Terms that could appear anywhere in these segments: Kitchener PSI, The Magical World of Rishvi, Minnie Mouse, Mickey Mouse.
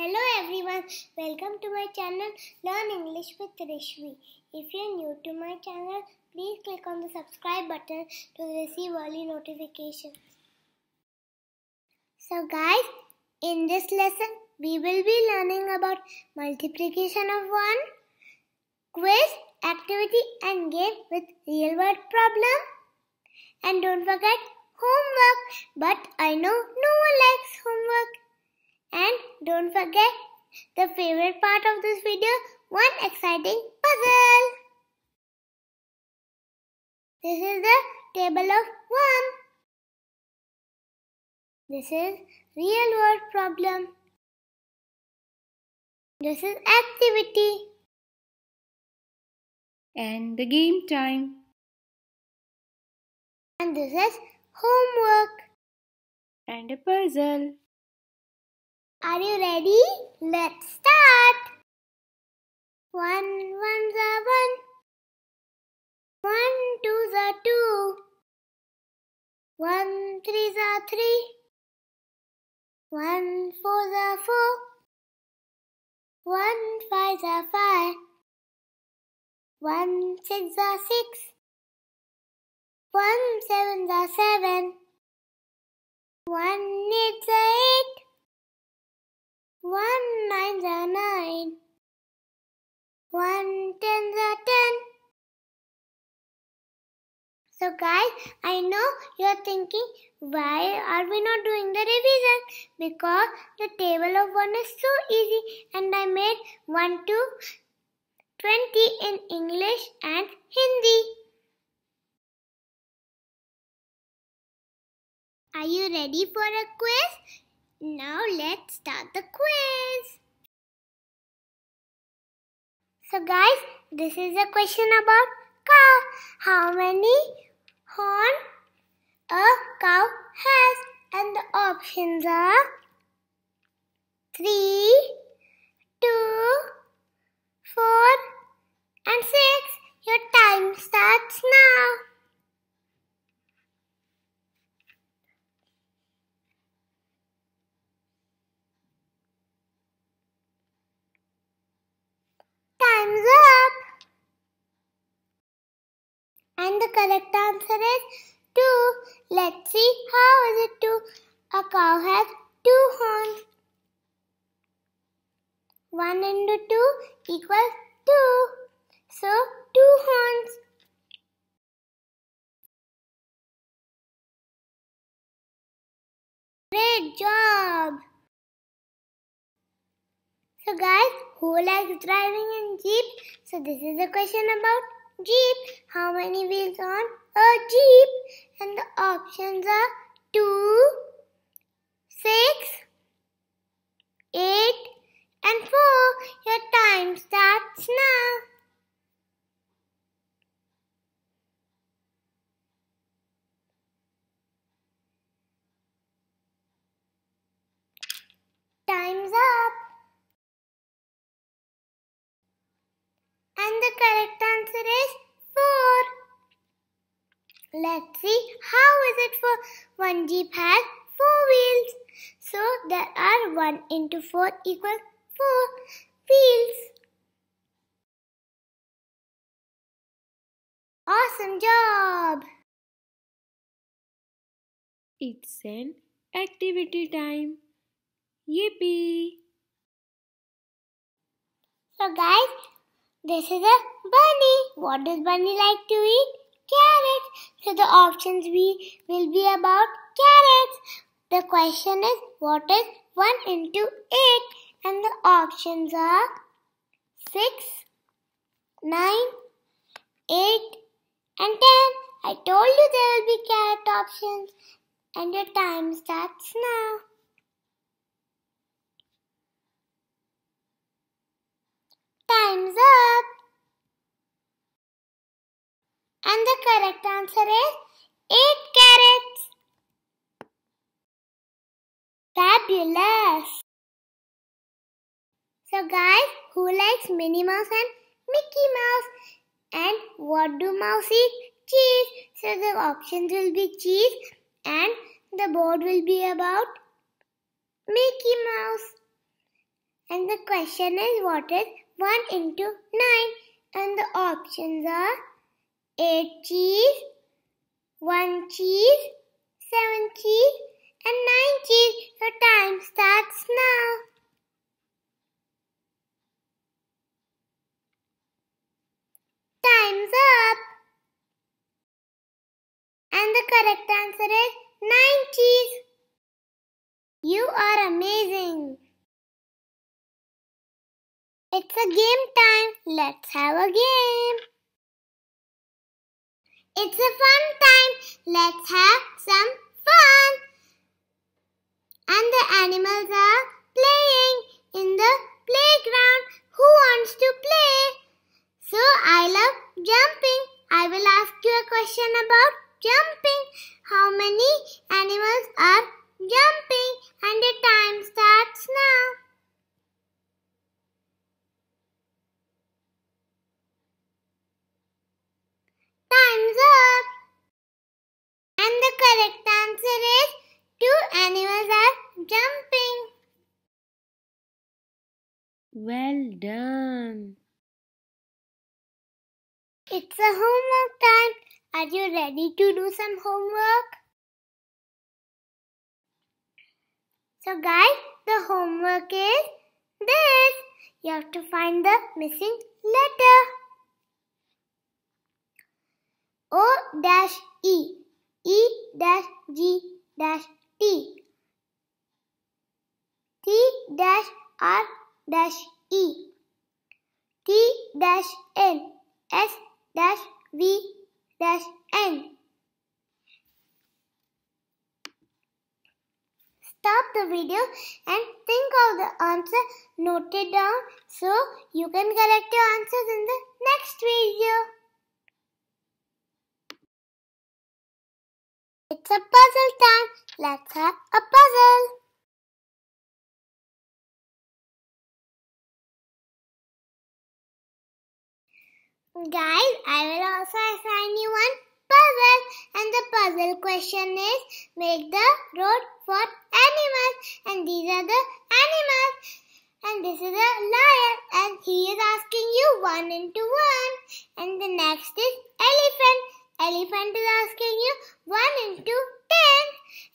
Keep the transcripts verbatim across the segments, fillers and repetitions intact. Hello everyone, welcome to my channel Learn English with Rishvi. If you are new to my channel, please click on the subscribe button to receive early notifications. So guys, in this lesson we will be learning about multiplication of one, quiz, activity and game with real world problem. And don't forget homework, but I know no one likes homework. And don't forget the favorite part of this video, one exciting puzzle. This is the table of one. This is real world problem. This is activity. And the game time. And this is homework. And a puzzle. Are you ready? Let's start! One ones are one. One twos are two. One threes are three. One fours are four. One fives are five. One six are six. One sevens are seven. One eights are eight. One nines are nine. One tens are ten. So guys, I know you are thinking, why are we not doing the revision? Because the table of one is so easy, and I made one to twenty in English and Hindi. Are you ready for a quiz? Now let's start the quiz. So guys, this is a question about cow. How many horns a cow has? And the options are three, two, four and six. Your time starts now. And the correct answer is two. Let's see how is it two. A cow has two horns. One into two equals two. So two horns. Great job. So guys, who likes driving in jeep? So this is a question about jeep. How many wheels on a jeep? And the options are two, six, eight and four. Your time starts now. Time's up. And the correct answer is four. Let's see how is it four. One jeep has four wheels. So there are one into four equals four wheels. Awesome job. It's an activity time. Yippee. So guys, this is a bunny. What does bunny like to eat? Carrots. So the options we will be about carrots. The question is, what is one into eight? And the options are six, nine, eight and ten. I told you there will be carrot options. And your time starts now. Time's up. And the correct answer is eight carrots. Fabulous. So guys, who likes Minnie Mouse and Mickey Mouse? And what do mouse eat? Cheese. So the options will be cheese and the board will be about Mickey Mouse. And the question is, what is one into nine? And the options are eight cheese, one cheese, seven cheese and nine cheese. So time starts now. Time's up. And the correct answer is nine cheese. You are amazing. It's a game time. Let's have a game. It's a fun time. Let's have some fun. And the animals are playing in the playground. Who wants to play? So I love jumping. I will ask you a question about jumping. How many animals are jumping? And the time starts now. Time's up. And the correct answer is two animals are jumping. Well done. It's a homework time. Are you ready to do some homework? So guys, the homework is this. You have to find the missing letter. O dash E, E dash G dash T, T dash R dash E, T dash N, S dash V dash N. Stop the video and think of the answer, note it down so you can correct your answers in the next video. It's a puzzle time. Let's have a puzzle. Guys, I will also assign you one puzzle. And the puzzle question is, make the road for animals. And these are the animals. And this is a lion. And he is asking you one into one. And the next is elephant. Elephant is asking you one into ten.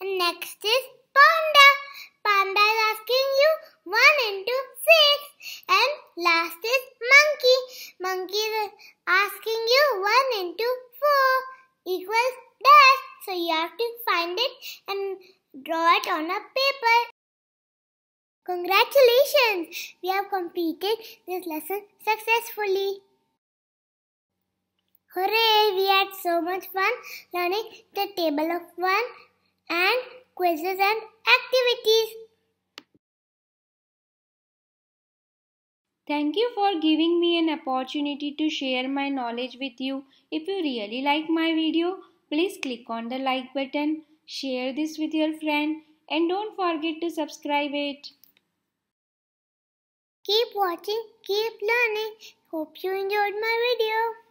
And next is panda. Panda is asking you one into six. And last is monkey. Monkey is asking you one into four equals dash. So you have to find it and draw it on a paper. Congratulations! We have completed this lesson successfully. Hooray! We had so much fun learning the table of one and quizzes and activities. Thank you for giving me an opportunity to share my knowledge with you. If you really like my video, please click on the like button, share this with your friend, and don't forget to subscribe it. Keep watching, keep learning. Hope you enjoyed my video.